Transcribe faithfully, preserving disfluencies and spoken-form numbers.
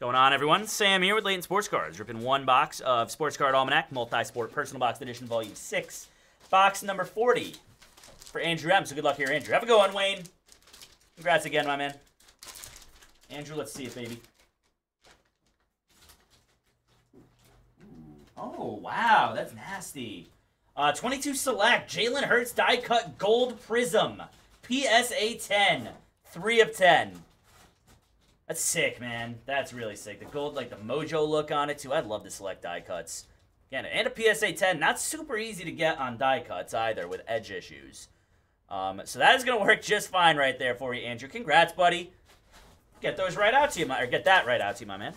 Going on, everyone? Sam here with Layton Sports Cards, ripping one box of Sports Card Almanac, Multi-Sport Personal Box Edition, Volume six, box number forty for Andrew M. So good luck here, Andrew. Have a good one, Wayne. Congrats again, my man. Andrew, let's see it, baby. Oh, wow, that's nasty. Uh, twenty-two Select, Jalen Hurts die-cut gold prism, P S A ten, three of ten. That's sick, man. That's really sick. The gold, like the mojo look on it, too. I'd love to select die cuts. Again, and a P S A ten. Not super easy to get on die cuts either with edge issues. Um, so that is going to work just fine right there for you, Andrew. Congrats, buddy. Get those right out to you, my, or get that right out to you, my man.